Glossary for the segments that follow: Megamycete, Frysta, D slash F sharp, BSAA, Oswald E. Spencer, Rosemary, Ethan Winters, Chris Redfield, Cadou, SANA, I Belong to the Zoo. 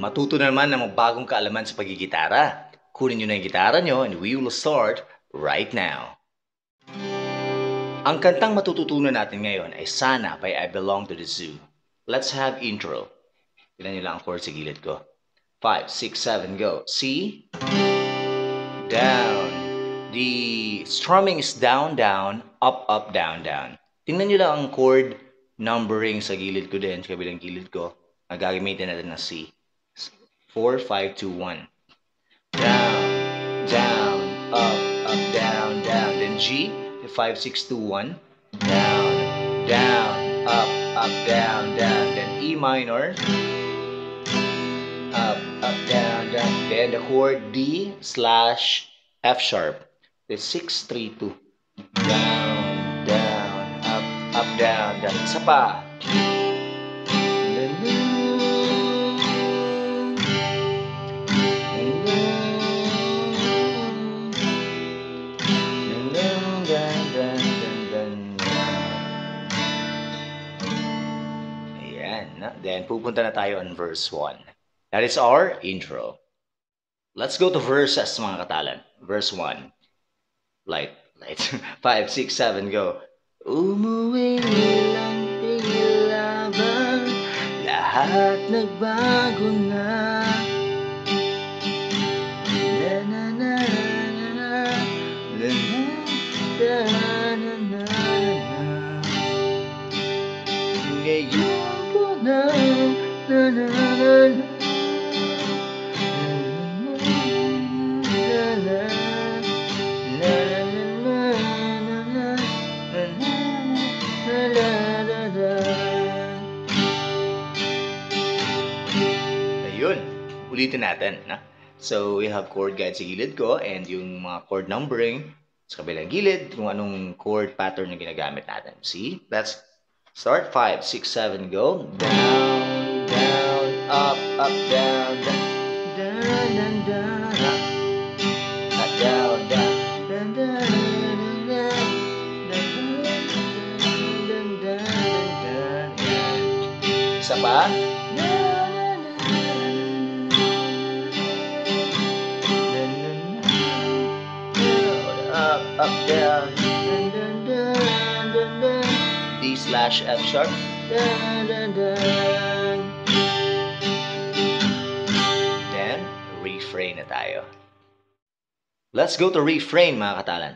matuto na naman ng mga bagong kaalaman sa pagigitara. Kunin nyo na yung gitara nyo and we will start right now. Ang kantang matututunan natin ngayon ay Sana by I Belong to the Zoo. Let's have intro. Tignan nyo lang ang chord sa gilid ko. 5, 6, 7, go. C, down. The strumming is down, down, up, up, down, down. Tingnan nyo lang ang chord numbering sa gilid ko din, sa kabilang gilid ko. Nagagamitin natin na C. 4, 5, 2, 1. Down, down, up, up, down, down. Then G, 5, 6, 2, 1. Down, down, up, up, down, down. Then E minor. Up, up, down, down. Then the chord D slash F sharp. Then 6, 3, 2. Down, down, up, up, down, down. Isa pa. Then pupunta na tayo on verse 1. That is our intro. Let's go to verses, mga katalan. Verse 1. Light. 5, 6, 7, go. Umuwi lang tila bang lahat nagbago na. Ulitin natin, na? So we have chord guide sa gilid ko and yung mga chord numbering sa kabilang gilid kung anong chord pattern yung ginagamit natin. See? Let's start. 5, 6, 7, go. Down, down, up, up, down, down, down, down, down, down, down, down, down, down, down, down. Isa pa? Up, down, dun, dun, dun, dun, dun. D slash F sharp, dun, dun, dun. Then, refrain na tayo. Let's go to refrain, mga katalan.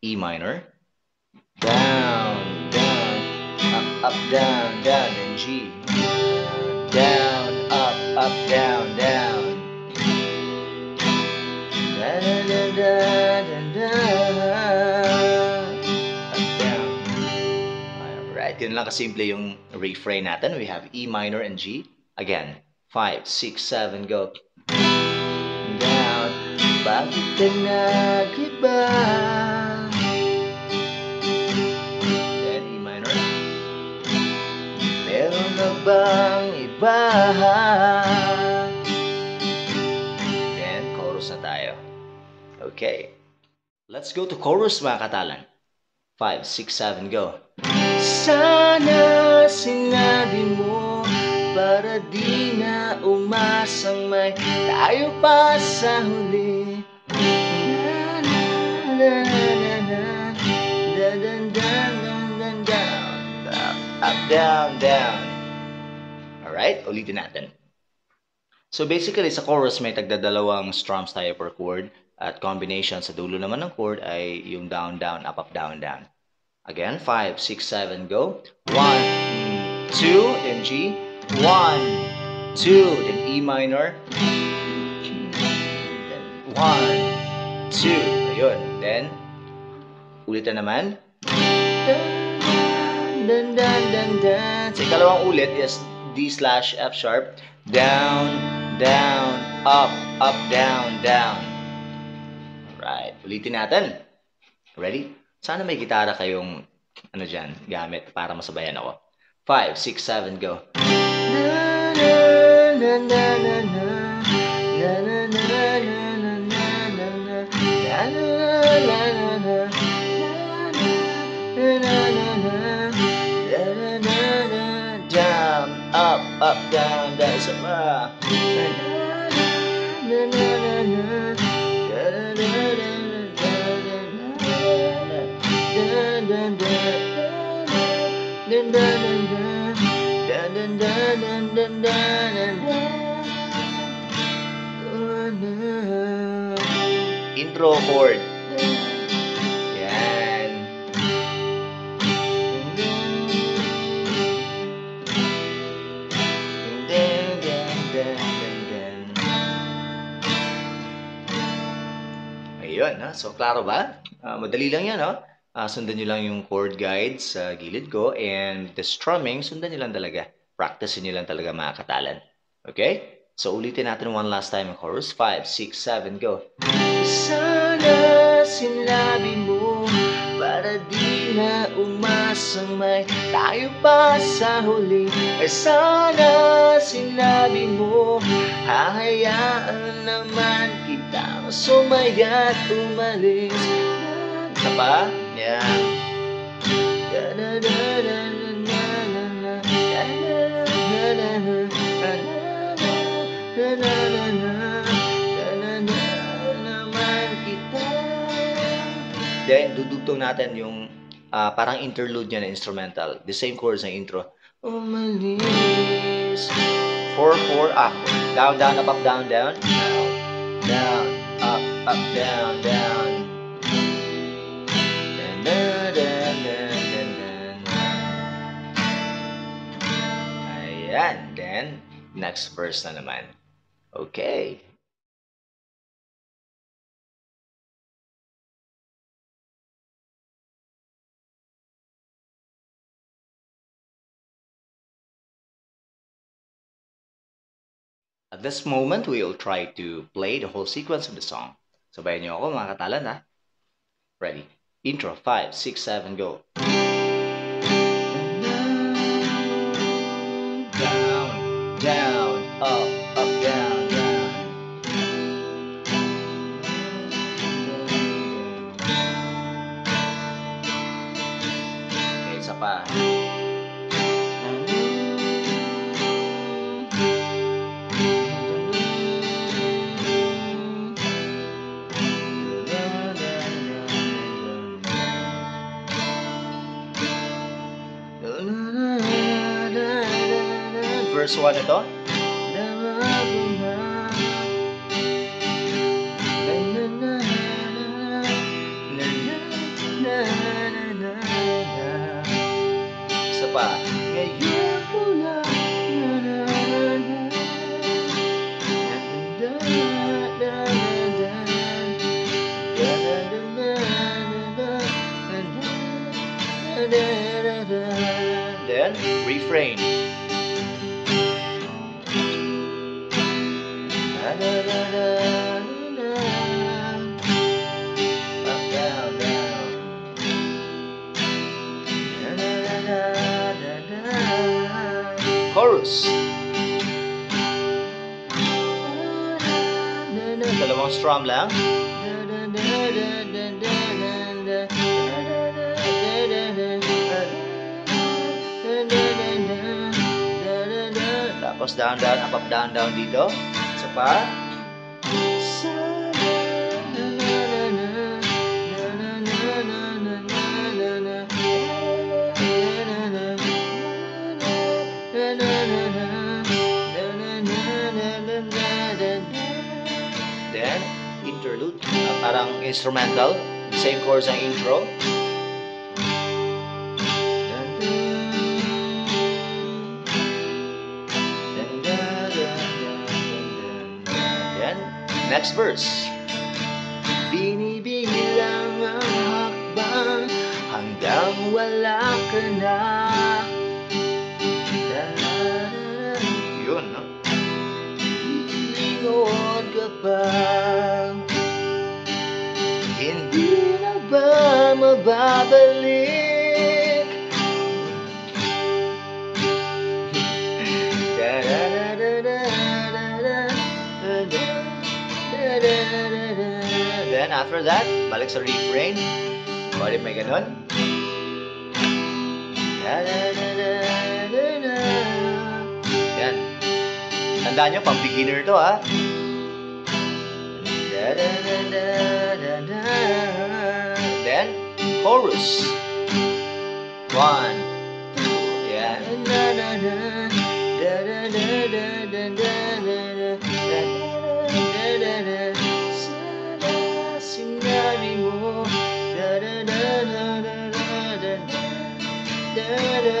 E minor, down, down, up, up, down, down, and G, down, up, up, down, down, dun, dun, dun, dun, dun. Yun lang kasimple yung refrain natin. We have E minor and G. Again, 5, 6, 7, go. Down, bakit ka nagiba? Then E minor. Meron na bang iba? Then chorus na tayo. Okay. Let's go to chorus, mga katalan. 5, 6, 7, go. Sana sinabi mo para di na umasang may tayo pa sa huli. Na na na na na na down, up, down, down. Alright, ulitin natin. So basically sa chorus may tagdadalawang strums tayo per chord at combination sa dulo naman ng chord ay yung down, down, up, down, down. Again, 5, 6, 7, go. 1, 2, then G. 1, 2, then E minor. Then 1, 2. Ayun. Then, ulitan naman. Sa ikalawang ulit is D slash F sharp. Down, down, up, up, down, down. Alright. Ulitin natin. Ready? Sana may gitara kayong ano dyan, gamit para masabayan ako. 5, 6, 7, go. Down, up, up, down, that is intro chord. Yan. Ayun, ha? So klaro ba? Madali lang yan, no? Sundan nyo lang yung chord guides sa gilid ko, and the strumming, sundan nyo lang talaga. Practice nyo lang talaga, mga katalan. Okay? So ulitin natin one last time ang chorus. 5, 6, 7, go. Sana sinabi mo para di na umasang may tayo pa sa huli. Ay sana sinabi mo hahayaan naman kitang sumaya't umalis. Isa pa? Yeah. Then, dudugtong natin yung parang interlude niya na instrumental. The same chords na intro. Umalis. 4-4, up. Down, down, up, up, down, down. Down, up, up, down, down. Ayan. Then, next verse na naman. Okay. At this moment, we will try to play the whole sequence of the song. Sabayan niyo ako, mga katalan, ha? Ready? Intro, 5, 6, 7, go. Down, down, up, up, down, down. Okay, isa pa. Verse 1 ito. Isa pa. Then, refrain. Chorus. Dalawang strum lang. Tapos down, down, up, up, down, down dito. Isa pa. Interlude, parang instrumental, same chords ang intro. Then, next verse. Binibilang ang hakbang hanggang wala ka na. Yun, no? Iingon ka pa. Babalik. Then after that, balik sa refrain. Balik may ganun. Yan. Tandaan nyo, pang beginner to ha. Then, chorus. 1, 2, yeah.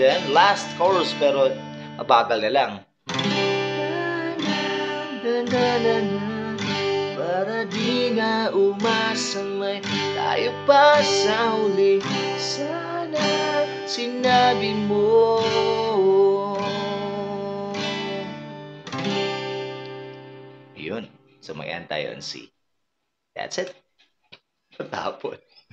Then, last chorus, pero mabagal na lang. Para di na umasang may tayo pa sa huli. Sana sinabi mo. Yun. So, mag-end tayo on C. That's it. Patapon.